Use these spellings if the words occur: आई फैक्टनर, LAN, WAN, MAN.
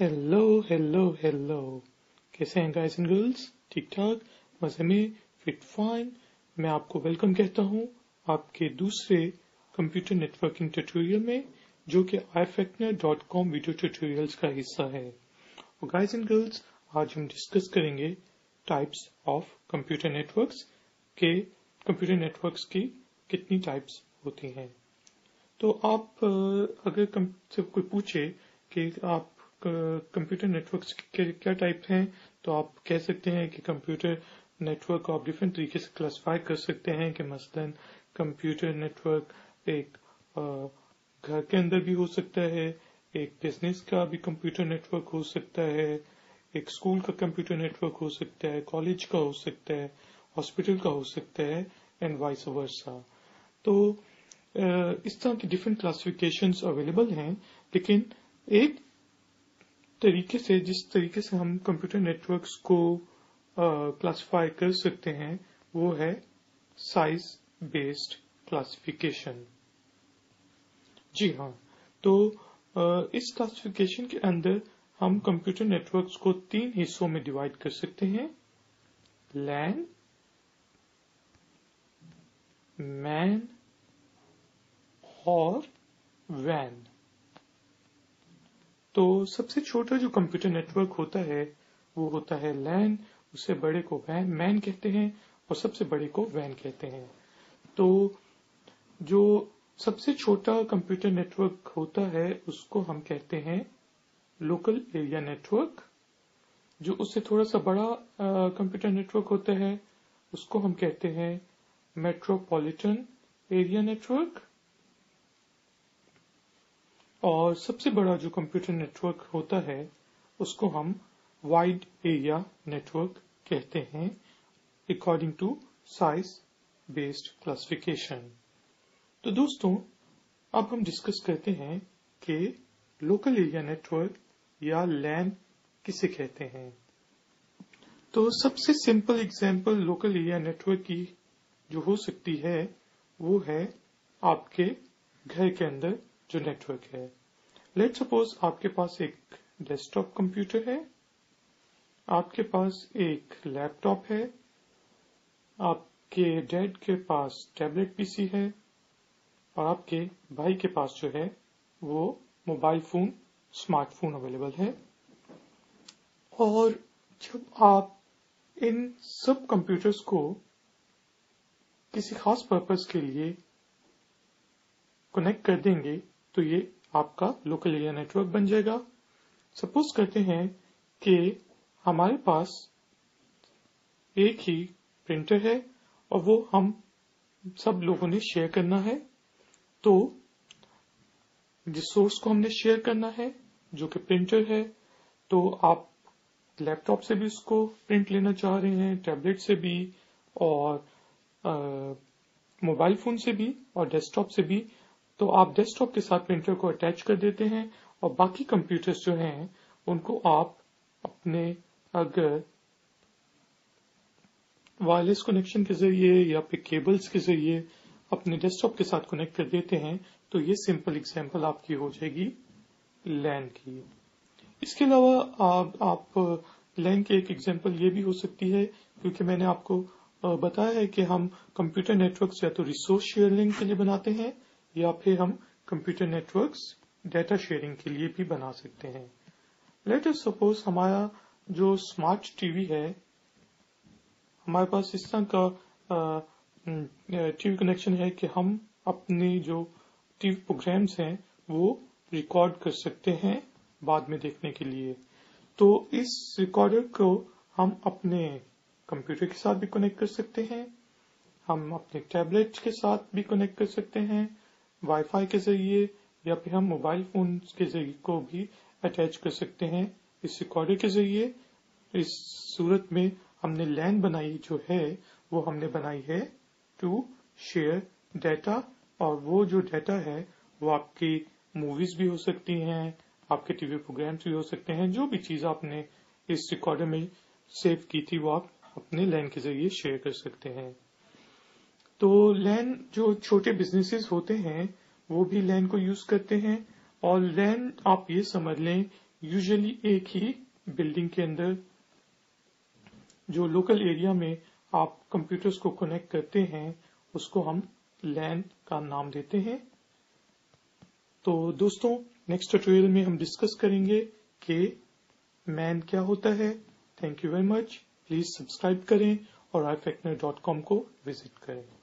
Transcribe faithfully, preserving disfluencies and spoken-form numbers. Hello hello hello कैसे हैं guys and girls, ठीक ठाक मजे में फिट फाइन। मैं आपको वेलकम कहता हूं आपके दूसरे कंप्यूटर नेटवर्किंग ट्यूटोरियल में, जो कि आई फैक्टनर dot com video tutorials का हिस्सा है। गाइस एंड गर्ल्स, आज हम डिस्कस करेंगे टाइप्स ऑफ कंप्यूटर नेटवर्क्स के कंप्यूटर नेटवर्क्स की कितनी टाइप्स होती हैं। तो आप अगर से कोई पूछे कि आप कंप्यूटर नेटवर्क्स के क्या टाइप हैं, तो आप कह सकते हैं कि कंप्यूटर नेटवर्क को आप डिफरेंट तरीके से क्लासिफाई कर सकते हैं कि मसलन कंप्यूटर नेटवर्क एक घर के अंदर भी हो सकता है, एक बिजनेस का भी कंप्यूटर नेटवर्क हो सकता है, एक स्कूल का कंप्यूटर नेटवर्क हो सकता है, कॉलेज का हो सकता है, हॉस्पिटल का हो सकता है एंड वाइस वर्सा। तो इस तरह की डिफरेंट क्लासिफिकेशंस अवेलेबल हैं, लेकिन एक तरीके से जिस तरीके से हम कंप्यूटर नेटवर्क्स को क्लासिफाई कर सकते हैं वो है साइज बेस्ड क्लासिफिकेशन। जी हाँ, तो आ, इस क्लासिफिकेशन के अंदर हम कंप्यूटर नेटवर्क्स को तीन हिस्सों में डिवाइड कर सकते हैं, लैन, मैन और वैन। तो सबसे छोटा जो कंप्यूटर नेटवर्क होता है वो होता है लैन, उससे बड़े को वैन मैन कहते हैं और सबसे बड़े को वैन कहते हैं। तो जो सबसे छोटा कंप्यूटर नेटवर्क होता है उसको हम कहते हैं लोकल एरिया नेटवर्क। जो उससे थोड़ा सा बड़ा कंप्यूटर नेटवर्क होता है उसको हम कहते हैं मेट्रोपॉलिटन एरिया नेटवर्क। और सबसे बड़ा जो कंप्यूटर नेटवर्क होता है उसको हम वाइड एरिया नेटवर्क कहते हैं according to size based classification. तो दोस्तों, अब हम डिस्कस करते हैं कि लोकल एरिया नेटवर्क या लैन किसे कहते हैं। तो सबसे simple example local area network की जो हो सकती है वो है आपके घर के अंदर जो नेटवर्क है। लेट्स सपोज आपके पास एक डेस्कटॉप कंप्यूटर है, आपके पास एक लैपटॉप है, आपके डैड के पास टैबलेट पीसी है और आपके भाई के पास जो है वो मोबाइल फोन स्मार्टफोन अवेलेबल है। और जब आप इन सब कंप्यूटर्स को किसी खास पर्पस के लिए कनेक्ट कर देंगे तो ये आपका लोकल एरिया नेटवर्क बन जाएगा। सपोज करते हैं कि हमारे पास एक ही प्रिंटर है और वो हम सब लोगों ने शेयर करना है। तो जिस सोर्स को हमने शेयर करना है जो कि प्रिंटर है, तो आप लैपटॉप से भी उसको प्रिंट लेना चाह रहे हैं, टैबलेट से भी और मोबाइल फोन से भी और डेस्कटॉप से भी। तो आप डेस्कटॉप के साथ प्रिंटर को अटैच कर देते हैं और बाकी कंप्यूटर्स जो हैं उनको आप अपने अगर वायरलेस कनेक्शन के जरिए या फिर केबल्स के जरिए अपने डेस्कटॉप के साथ कनेक्ट कर देते हैं। तो ये सिंपल एग्जांपल आपकी हो जाएगी लैन की। इसके अलावा आप, आप लैन की एक एग्जांपल ये भी हो सकती है, क्योंकि मैंने आपको बताया है कि हम कंप्यूटर नेटवर्क्स या तो रिसोर्स शेयरिंग के लिए बनाते हैं या फिर हम कंप्यूटर नेटवर्क्स डेटा शेयरिंग के लिए भी बना सकते हैं। लेट अस सपोज हमारा जो स्मार्ट टीवी है, हमारे पास इस तरह का टीवी कनेक्शन है कि हम अपने जो टीवी प्रोग्राम्स हैं वो रिकॉर्ड कर सकते हैं बाद में देखने के लिए। तो इस रिकॉर्डर को हम अपने कंप्यूटर के साथ भी कनेक्ट कर सकते हैं, हम अपने टैबलेट के साथ भी कनेक्ट कर सकते हैं वाईफाई के जरिए, या फिर हम मोबाइल फोन के जरिए को भी अटैच कर सकते हैं इस रिकॉर्डर के जरिए। इस सूरत में हमने लैन बनाई जो है वो हमने बनाई है टू शेयर डाटा, और वो जो डाटा है वो आपकी मूवीज भी हो सकती हैं, आपके टीवी प्रोग्राम्स भी हो सकते हैं, जो भी चीज आपने इस रिकॉर्डर में सेव की थी वो आप अपने लैन के जरिए शेयर कर सकते हैं। तो लैन जो छोटे बिजनेसेस होते हैं वो भी लैन को यूज करते हैं। और लैन आप ये समझ लें यूजुअली एक ही बिल्डिंग के अंदर जो लोकल एरिया में आप कंप्यूटर्स को कनेक्ट करते हैं उसको हम लैन का नाम देते हैं। तो दोस्तों नेक्स्ट ट्यूटोरियल में हम डिस्कस करेंगे कि मैन क्या होता है। Thank you very much. Please subscribe करें और आई फैक्टनर डॉट कॉम को विजिट करें।